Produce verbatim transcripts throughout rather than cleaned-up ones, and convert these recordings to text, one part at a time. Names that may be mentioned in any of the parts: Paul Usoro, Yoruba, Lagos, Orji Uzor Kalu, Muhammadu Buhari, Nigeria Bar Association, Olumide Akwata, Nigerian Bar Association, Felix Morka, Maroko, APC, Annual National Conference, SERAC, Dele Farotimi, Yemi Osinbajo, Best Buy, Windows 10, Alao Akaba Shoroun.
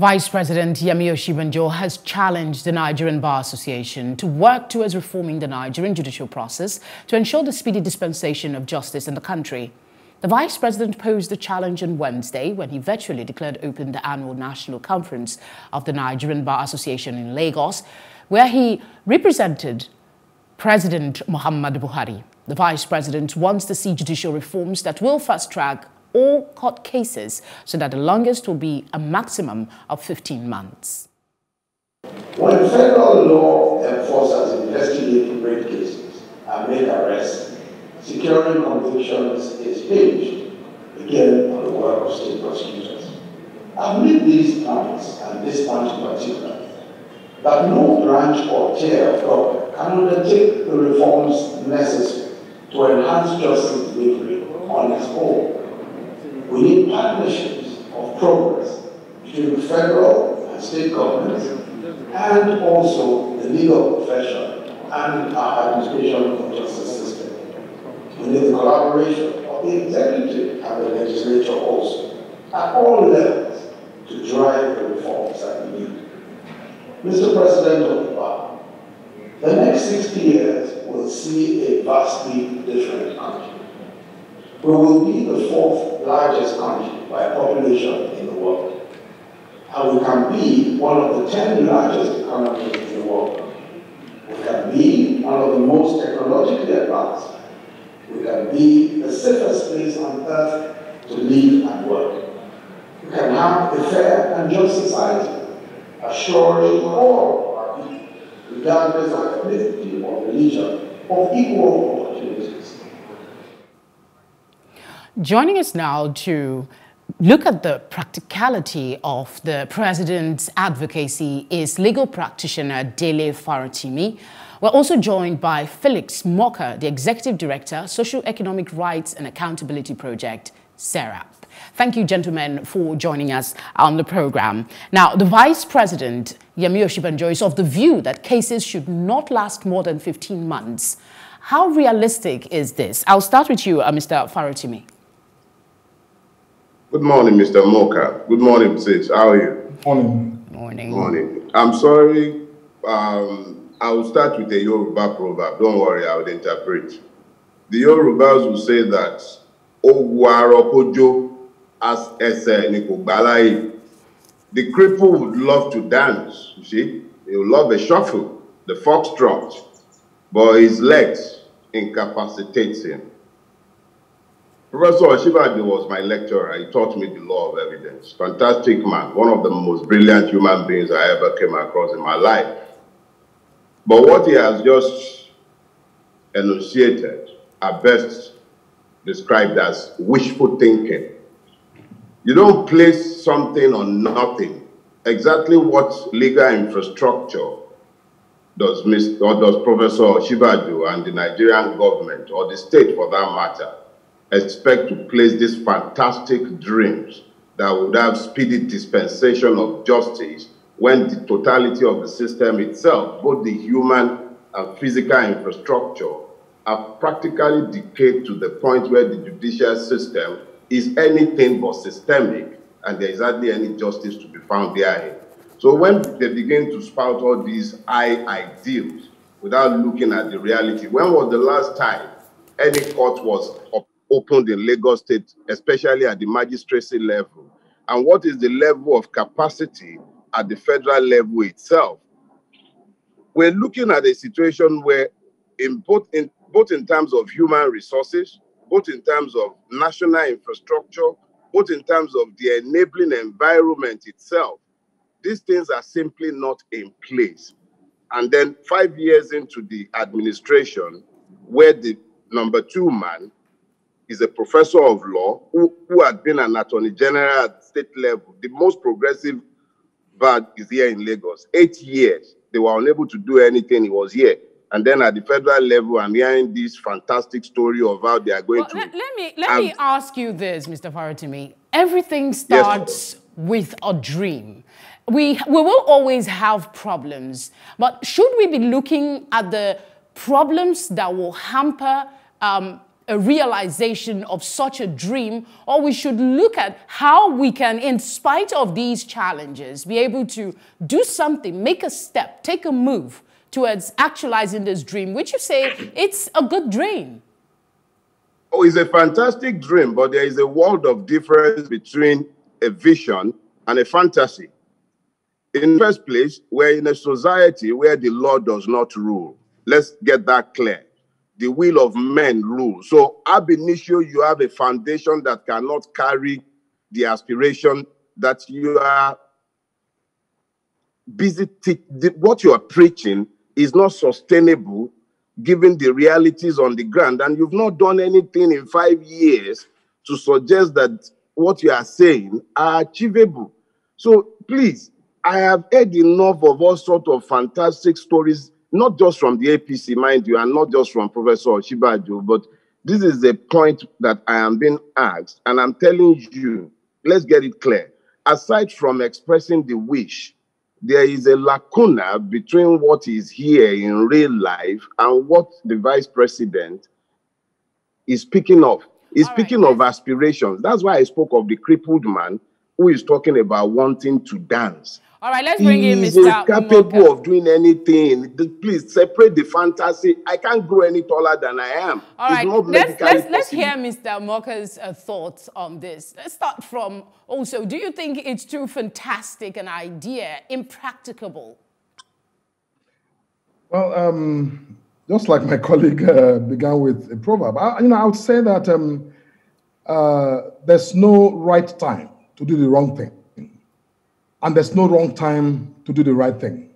Vice President Yemi Osinbajo has challenged the Nigerian Bar Association to work towards reforming the Nigerian judicial process to ensure the speedy dispensation of justice in the country. The Vice President posed the challenge on Wednesday when he virtually declared open the annual National Conference of the Nigerian Bar Association in Lagos, where he represented President Muhammadu Buhari. The Vice President wants to see judicial reforms that will fast-track all court cases so that the longest will be a maximum of fifteen months. When federal law enforcers investigate rape cases and make arrests, securing convictions is hinged, again, on the work of state prosecutors. I've made these points, and this point in particular, that no branch or tier of government can undertake the reforms necessary to enhance justice delivery on its own. We need partnerships of progress between federal and state governments and also the legal profession and our administration of justice system. We need the collaboration of the executive and the legislature also at all levels to drive the reforms that we need. Mister President of the Bar, the next sixty years will see a vastly different country. We will be the fourth largest country by population in the world. And we can be one of the ten largest economies in the world. We can be one of the most technologically advanced. We can be the safest place on earth to live and work. We can have a fair and just society, assuring all our people, regardless of ethnicity or religion, of equal opportunities. Joining us now to look at the practicality of the president's advocacy is legal practitioner Dele Farotimi. We're also joined by Felix Morka, the executive director, Social Economic Rights and Accountability Project, SERAC. Thank you, gentlemen, for joining us on the program. Now, the Vice President, Yemi Osinbajo, is of the view that cases should not last more than fifteen months. How realistic is this? I'll start with you, uh, Mister Farotimi. Good morning, Mister Morka. Good morning, Sis. How are you? Morning. Morning. Morning. I'm sorry. Um, I will start with a Yoruba proverb. Don't worry, I will interpret. The Yorubas will say that Owarokojo as Ese Nikogbalai. The cripple would love to dance, you see. He would love a shuffle, the foxtrot, but his legs incapacitates him. Professor Osinbajo was my lecturer. He taught me the law of evidence. Fantastic man, one of the most brilliant human beings I ever came across in my life. But what he has just enunciated are best described as wishful thinking. You don't place something on nothing. Exactly what legal infrastructure does Mister or does Professor Osinbajo and the Nigerian government, or the state for that matter, expect to place these fantastic dreams that would have speedy dispensation of justice when the totality of the system itself, both the human and physical infrastructure, are practically decayed to the point where the judicial system is anything but systemic and there is hardly any justice to be found therein. So when they begin to spout all these high ideals without looking at the reality, when was the last time any court was opened in Lagos State, especially at the magistracy level? And what is the level of capacity at the federal level itself? We're looking at a situation where in both, in, both in terms of human resources, both in terms of national infrastructure, both in terms of the enabling environment itself, these things are simply not in place. And then five years into the administration, where the number two man is a professor of law who, who had been an attorney general at state level, the most progressive bad is here in Lagos. Eight years, they were unable to do anything. He was here. And then at the federal level, I'm hearing this fantastic story of how they are going well, to... Let, let, me, let me ask you this, Mister Farotimi. Everything starts yes, with a dream. We, we will always have problems, but should we be looking at the problems that will hamper um, a realization of such a dream, or we should look at how we can, in spite of these challenges, be able to do something, make a step, take a move towards actualizing this dream, which you say it's a good dream. Oh, it's a fantastic dream, but there is a world of difference between a vision and a fantasy. In the first place, we're in a society where the law does not rule. Let's get that clear. The will of men rules. So ab initio, you have a foundation that cannot carry the aspiration that you are busy. What you are preaching is not sustainable given the realities on the ground. And you've not done anything in five years to suggest that what you are saying are achievable. So please, I have heard enough of all sorts of fantastic stories, not just from the A P C, mind you, and not just from Professor Oshibajo, but this is the point that I am being asked, and I'm telling you, let's get it clear. Aside from expressing the wish, there is a lacuna between what is here in real life and what the Vice President is speaking of. He's All speaking right. of aspirations. That's why I spoke of the crippled man who is talking about wanting to dance. All right, let's bring in Mister He is incapable of doing anything. Please separate the fantasy. I can't grow any taller than I am. All right, let's, let's, let's hear Mister Morka's uh, thoughts on this. Let's start from also, do you think it's too fantastic an idea, impracticable? Well, um, just like my colleague uh, began with a proverb, I, you know, I would say that um, uh, there's no right time to do the wrong thing. And there's no wrong time to do the right thing.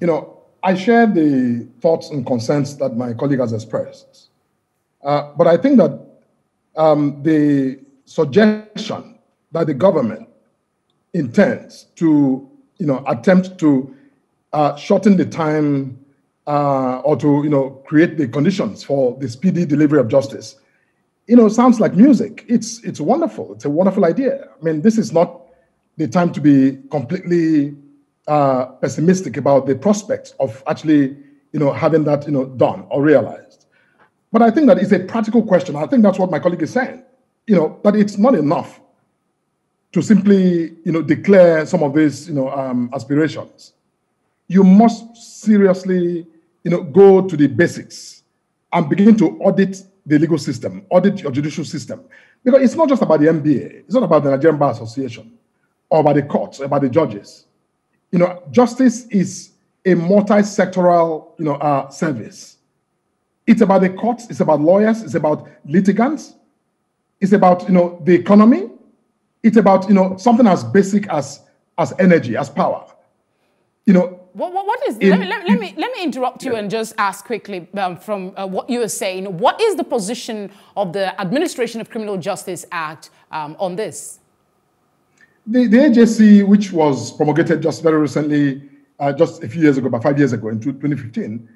You know, I share the thoughts and concerns that my colleague has expressed. Uh, but I think that um, the suggestion that the government intends to, you know, attempt to uh, shorten the time uh, or to, you know, create the conditions for the speedy delivery of justice, you know, sounds like music. It's, it's wonderful. It's a wonderful idea. I mean, this is not the time to be completely uh, pessimistic about the prospects of actually, you know, having that, you know, done or realized. But I think that it's a practical question. I think that's what my colleague is saying, you know, that it's not enough to simply, you know, declare some of these, you know, um, aspirations. You must seriously, you know, go to the basics and begin to audit the legal system, audit your judicial system. Because it's not just about the N B A. It's not about the Nigerian Bar Association, or by the courts, or by the judges. You know, justice is a multi-sectoral, you know, uh, service. It's about the courts, it's about lawyers, it's about litigants, it's about, you know, the economy, it's about, you know, something as basic as, as energy, as power. You know, What, what, what is, in, let, me, let, let, me, let me interrupt you yeah. and just ask quickly um, from uh, what you were saying, what is the position of the Administration of Criminal Justice Act um, on this? The, the A J C, which was promulgated just very recently, uh, just a few years ago, about five years ago, in twenty fifteen,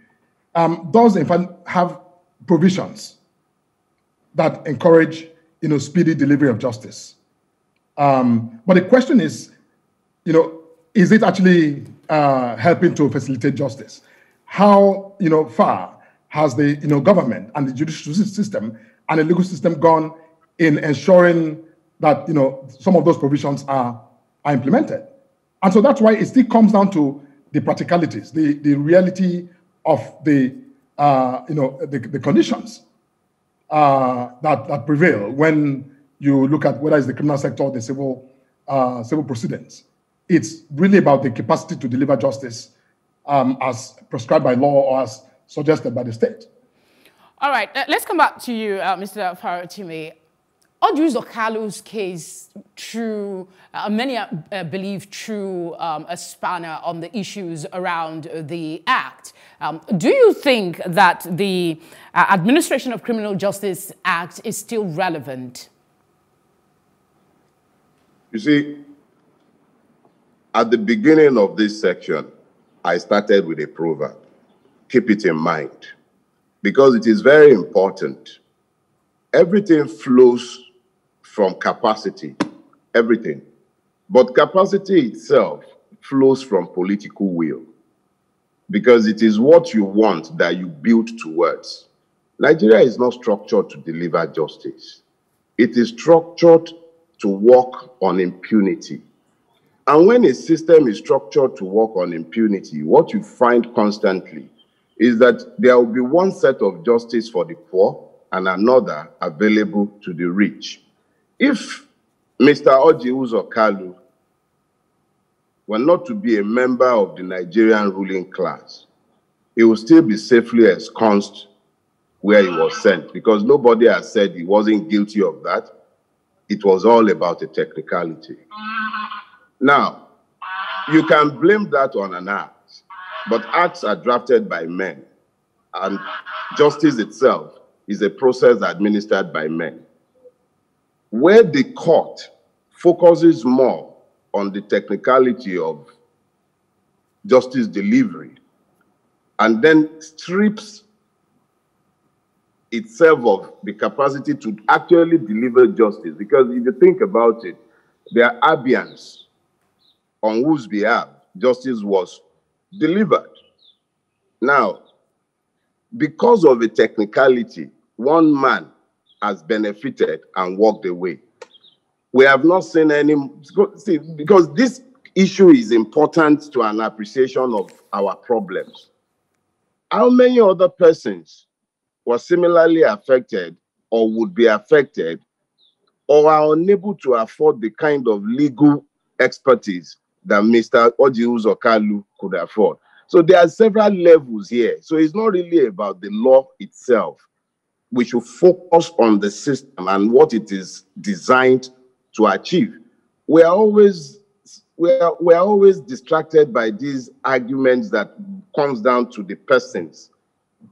um, does in fact have provisions that encourage, you know, speedy delivery of justice. Um, but the question is, you know, is it actually uh, helping to facilitate justice? How, you know, far has the, you know, government and the judicial system and the legal system gone in ensuring that, you know, some of those provisions are, are implemented? And so that's why it still comes down to the practicalities, the, the reality of the, uh, you know, the, the conditions uh, that, that prevail when you look at whether it's the criminal sector or the civil, uh, civil proceedings. It's really about the capacity to deliver justice um, as prescribed by law or as suggested by the state. All right, let's come back to you, uh, Mister Farotimi. Orji Uzor Kalu's case, true, uh, many uh, believe true um, a spanner on the issues around the Act. Um, do you think that the uh, Administration of Criminal Justice Act is still relevant? You see, at the beginning of this section, I started with a proverb. Keep it in mind, because it is very important. Everything flows from capacity, everything. But capacity itself flows from political will, because it is what you want that you build towards. Nigeria is not structured to deliver justice. It is structured to work on impunity. And when a system is structured to work on impunity, what you find constantly is that there will be one set of justice for the poor and another available to the rich. If Mister Orji Uzor Kalu were not to be a member of the Nigerian ruling class, he will still be safely ensconced where he was sent, because nobody has said he wasn't guilty of that. It was all about a technicality. Now, you can blame that on an act, but acts are drafted by men, and justice itself is a process administered by men. Where the court focuses more on the technicality of justice delivery and then strips itself of the capacity to actually deliver justice, because if you think about it, there are abeyance on whose behalf justice was delivered. Now, because of the technicality, one man has benefited and walked away. We have not seen any, see, because this issue is important to an appreciation of our problems. How many other persons were similarly affected or would be affected or are unable to afford the kind of legal expertise that Mister Orji Uzor Kalu could afford? So there are several levels here. So it's not really about the law itself. We should focus on the system and what it is designed to achieve. We are always, we are, we are always distracted by these arguments that comes down to the persons.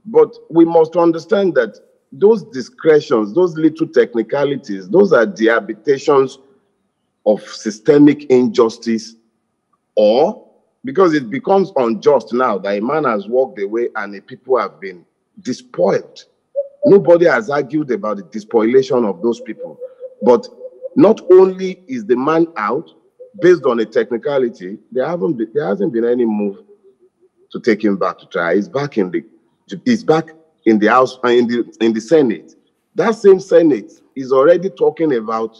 But we must understand that those discretions, those little technicalities, those are the habitations of systemic injustice, or because it becomes unjust now that a man has walked away and the people have been despoiled. Nobody has argued about the despoilation of those people. But not only is the man out, based on a technicality, there, haven't been, there hasn't been any move to take him back to trial. He's back in the He's back in the House and in the, in the Senate. That same Senate is already talking about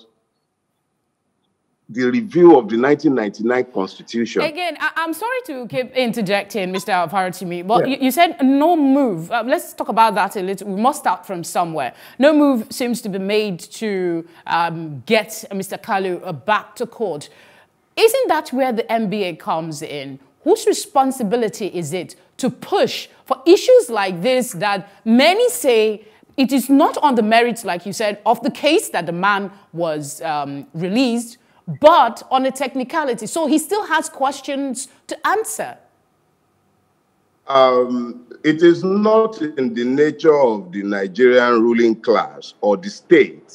the review of the nineteen ninety-nine Constitution. Again, I, I'm sorry to keep interjecting, Mister Farotimi, but yeah. you, you said no move. Um, let's talk about that a little. We must start from somewhere. No move seems to be made to um, get Mister Kalu back to court. Isn't that where the N B A comes in? Whose responsibility is it to push for issues like this that many say it is not on the merits, like you said, of the case that the man was um, released, but on a technicality? So he still has questions to answer. Um, it is not in the nature of the Nigerian ruling class or the state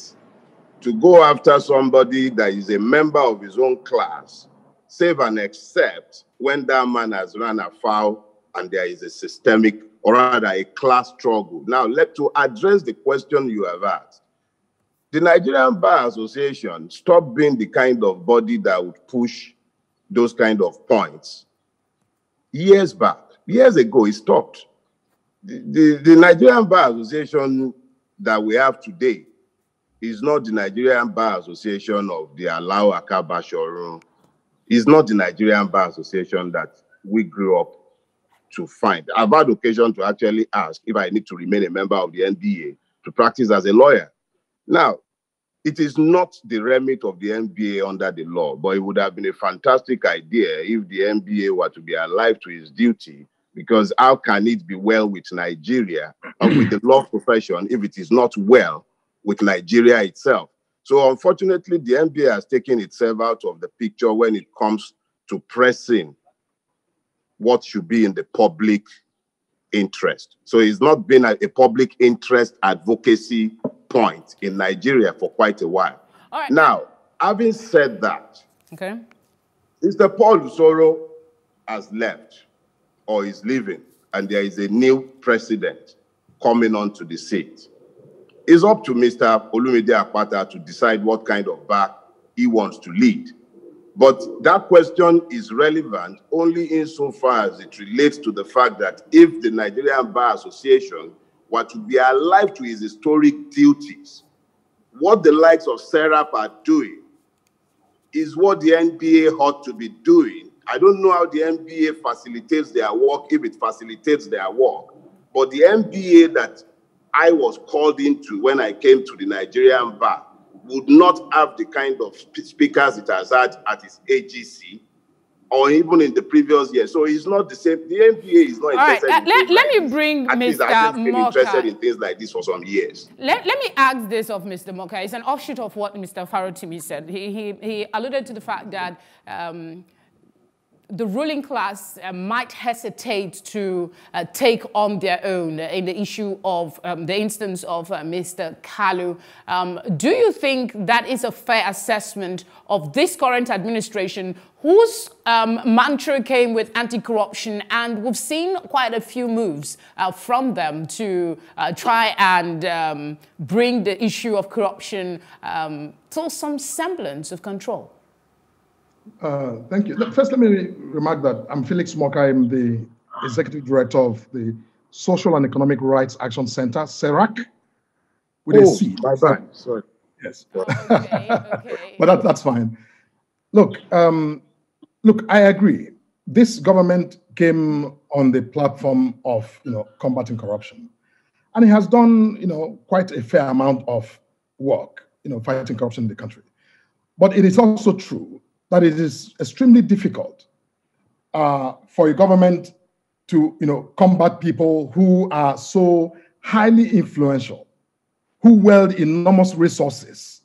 to go after somebody that is a member of his own class, save and except when that man has run afoul and there is a systemic, or rather a class struggle. Now, let to address the question you have asked. The Nigerian Bar Association stopped being the kind of body that would push those kind of points years back. Years ago, it stopped. The, the, the Nigerian Bar Association that we have today is not the Nigerian Bar Association of the Alao Akaba Shoroun. It's not the Nigerian Bar Association that we grew up to find. I've had occasion to actually ask if I need to remain a member of the N B A to practice as a lawyer. Now, it is not the remit of the N B A under the law, but it would have been a fantastic idea if the N B A were to be alive to its duty, because how can it be well with Nigeria and with the law profession if it is not well with Nigeria itself? So unfortunately, the N B A has taken itself out of the picture when it comes to pressing what should be in the public interest. So it's not been a, a public interest advocacy point in Nigeria for quite a while. All right. Now, having said that, okay, Mister Paul Usoro has left or is leaving, and there is a new president coming onto the seat. It's up to Mister Olumide Akwata to decide what kind of bar he wants to lead. But that question is relevant only insofar as it relates to the fact that if the Nigerian Bar Association Akwata, they are alive to his historic duties. What the likes of SERAC are doing is what the N B A ought to be doing. I don't know how the N B A facilitates their work, if it facilitates their work, but the N B A that I was called into when I came to the Nigerian Bar would not have the kind of speakers it has had at its A G C or even in the previous year. So it's not the same. The N B A is not interested right. in let, let like me bring Mister Morka. I've been interested in things like this for some years. Let, let me ask this of Mister Morka. It's an offshoot of what Mister Farotimi said. He, he, he alluded to the fact that um, the ruling class uh, might hesitate to uh, take on their own uh, in the issue of um, the instance of uh, Mister Kalu. Um, do you think that is a fair assessment of this current administration, whose um, mantra came with anti-corruption, and we've seen quite a few moves uh, from them to uh, try and um, bring the issue of corruption um, to some semblance of control? Uh, thank you. First, let me remark that I'm Felix Morka. I'm the Executive Director of the Social and Economic Rights Action Center, SERAC, with oh, a C. Bye bye. Sorry. Yes. Oh, okay, okay. But that, that's fine. Look, um, look, I agree. This government came on the platform of you know combating corruption, and it has done you know quite a fair amount of work you know fighting corruption in the country. But it is also true that it is extremely difficult uh, for a government to you know, combat people who are so highly influential, who wield enormous resources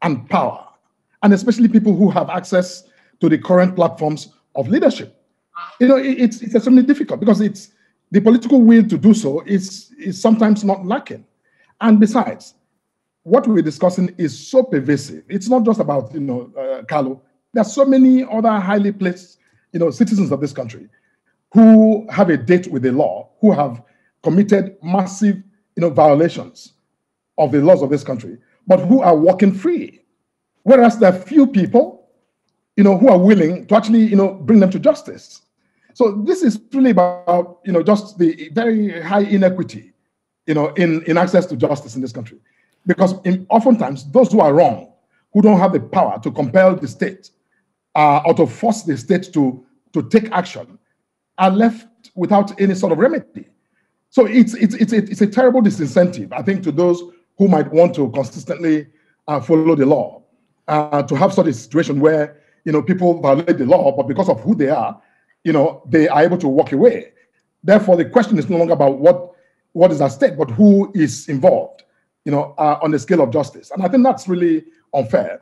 and power, and especially people who have access to the current platforms of leadership. You know, it, it's, it's extremely difficult because it's, the political will to do so is, is sometimes not lacking. And besides, what we're discussing is so pervasive. It's not just about you know, uh, Kalu. There are so many other highly placed, you know, citizens of this country who have a date with the law, who have committed massive, you know, violations of the laws of this country, but who are walking free. Whereas there are few people, you know, who are willing to actually, you know, bring them to justice. So this is really about, you know, just the very high inequity, you know, in, in access to justice in this country. Because in, oftentimes those who are wrong, who don't have the power to compel the state, Uh, or to force the state to, to take action, are left without any sort of remedy. So it's, it's, it's, it's a terrible disincentive, I think, to those who might want to consistently uh, follow the law, uh, to have such a situation where you know, people violate the law, but because of who they are, you know, they are able to walk away. Therefore, the question is no longer about what, what is at stake, but who is involved you know, uh, on the scale of justice. And I think that's really unfair.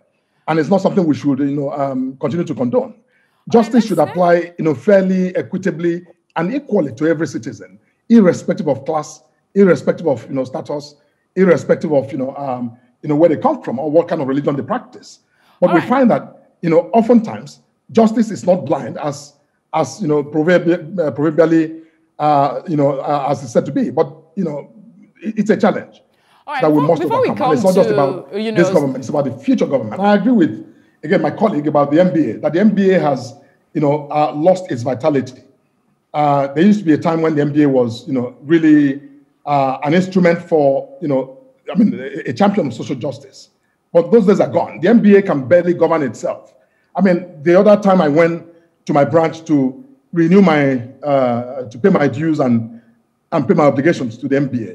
And it's not something we should, you know, um, continue to condone. Justice should apply, you know, fairly, equitably, and equally to every citizen, irrespective of class, irrespective of, you know, status, irrespective of, you know, um, you know, where they come from or what kind of religion they practice. But we find that, you know, oftentimes justice is not blind, as, as you know, proverbially, uh, you know, uh, as it's said to be. But you know, it, it's a challenge. All right, that we must overcome. We come it's not to, just about you know, this government, it's about the future government. And I agree with, again, my colleague about the N B A, that the N B A has, you know, uh, lost its vitality. Uh, there used to be a time when the N B A was, you know, really uh, an instrument for, you know, I mean, a, a champion of social justice. But those days are gone. The N B A can barely govern itself. I mean, the other time I went to my branch to renew my, uh, to pay my dues and, and pay my obligations to the N B A,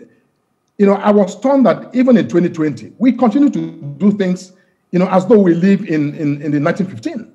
you know, I was stunned that even in twenty twenty, we continue to do things, you know, as though we live in, in, in the nineteen fifteen,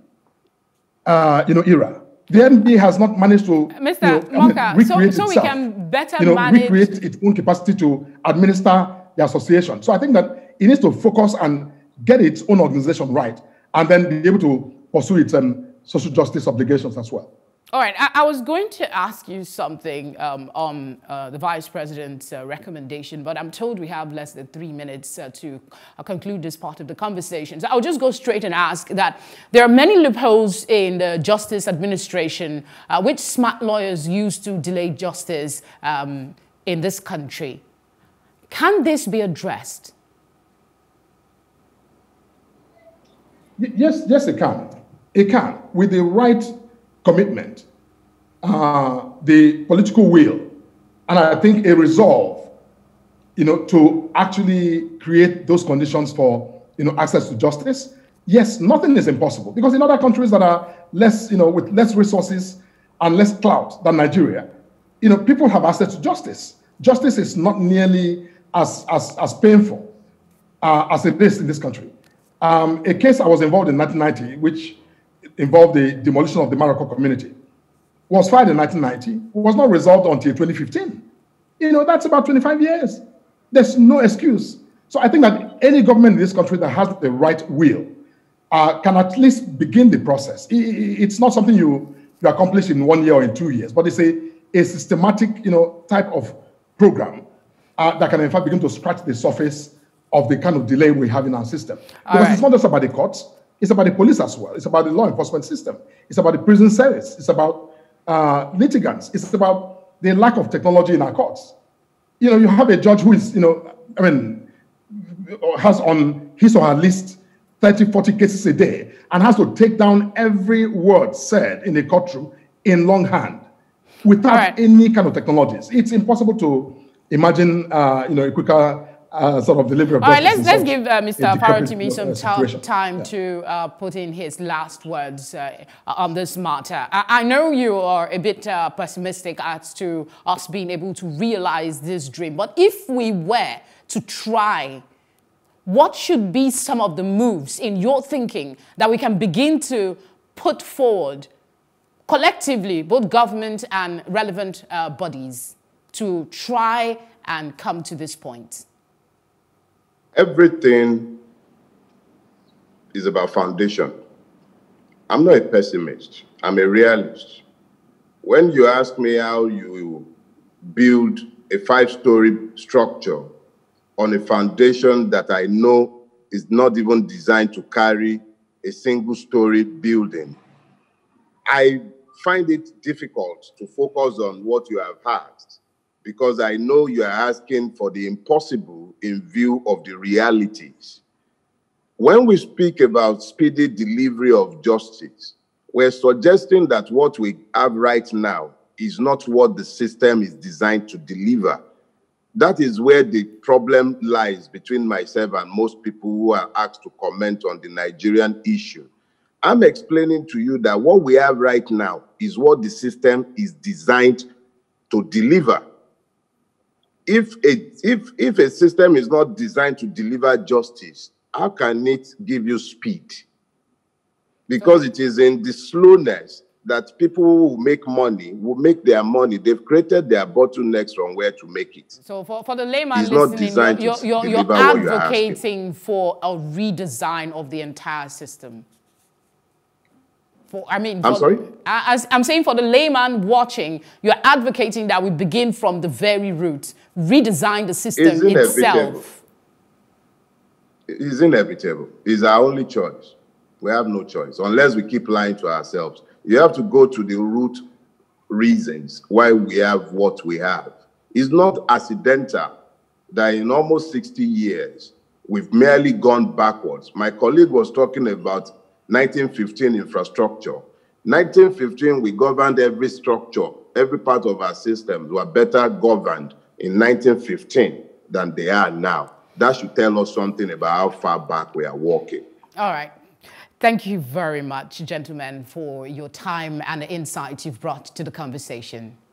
uh, you know, era. The N B A has not managed to, Mister You know, Morka, I mean, recreate so, so itself, we can better you know, manage... recreate its own capacity to administer the association. So I think that it needs to focus and get its own organization right, and then be able to pursue its um, social justice obligations as well. All right, I, I was going to ask you something um, on uh, the Vice President's uh, recommendation, but I'm told we have less than three minutes uh, to uh, conclude this part of the conversation. So I'll just go straight and ask that there are many loopholes in the justice administration uh, which smart lawyers use to delay justice um, in this country. Can this be addressed? Yes, yes, it can. It can, with the right commitment, uh, the political will, and I think a resolve you know, to actually create those conditions for, you know, access to justice, yes, nothing is impossible. Because in other countries that are less, you know, with less resources and less clout than Nigeria, you know, people have access to justice. Justice is not nearly as, as, as painful uh, as it is in this country. Um, a case I was involved in nineteen ninety, which involved the demolition of the Maroko community, was filed in nineteen ninety, was not resolved until twenty fifteen. You know, that's about twenty-five years. There's no excuse. So I think that any government in this country that has the right will uh, can at least begin the process. It's not something you, you accomplish in one year or in two years, but it's a, a systematic, you know, type of program uh, that can in fact begin to scratch the surface of the kind of delay we have in our system. Because right. It's not just about the courts, it's about the police as well. It's about the law enforcement system. It's about the prison service. It's about uh, litigants. It's about the lack of technology in our courts. You know, you have a judge who is, you know, I mean, has on his or her list thirty, forty cases a day and has to take down every word said in a courtroom in longhand without right. any kind of technologies. It's impossible to imagine, uh, you know, a quicker Uh, sort of delivery of All right, let's, let's give uh, Mister Farotimi some uh, time yeah. to uh, put in his last words uh, on this matter. I, I know you are a bit uh, pessimistic as to us being able to realize this dream, but if we were to try, what should be some of the moves in your thinking that we can begin to put forward collectively, both government and relevant uh, bodies, to try and come to this point? Everything is about foundation. I'm not a pessimist, I'm a realist. When you ask me how you build a five-story structure on a foundation that I know is not even designed to carry a single-story building, I find it difficult to focus on what you have asked, because I know you are asking for the impossible in view of the realities. When we speak about speedy delivery of justice, we're suggesting that what we have right now is not what the system is designed to deliver. That is where the problem lies between myself and most people who are asked to comment on the Nigerian issue. I'm explaining to you that what we have right now is what the system is designed to deliver. If a, if, if a system is not designed to deliver justice, how can it give you speed? Because it is in the slowness that people who make money will make their money. They've created their bottlenecks from where to make it. So for, for the layman it's listening, you're, you're, you're advocating you're for a redesign of the entire system. For, I mean, I'm for, sorry? As I'm saying, for the layman watching, you're advocating that we begin from the very root, redesign the system it's itself. It's inevitable. It's our only choice. We have no choice, unless we keep lying to ourselves. You have to go to the root reasons why we have what we have. It's not accidental that in almost sixty years, we've merely gone backwards. My colleague was talking about nineteen fifteen infrastructure. nineteen fifteen, we governed every structure, every part of our systems were better governed in nineteen fifteen than they are now. That should tell us something about how far back we are walking. All right. Thank you very much, gentlemen, for your time and the insight you've brought to the conversation.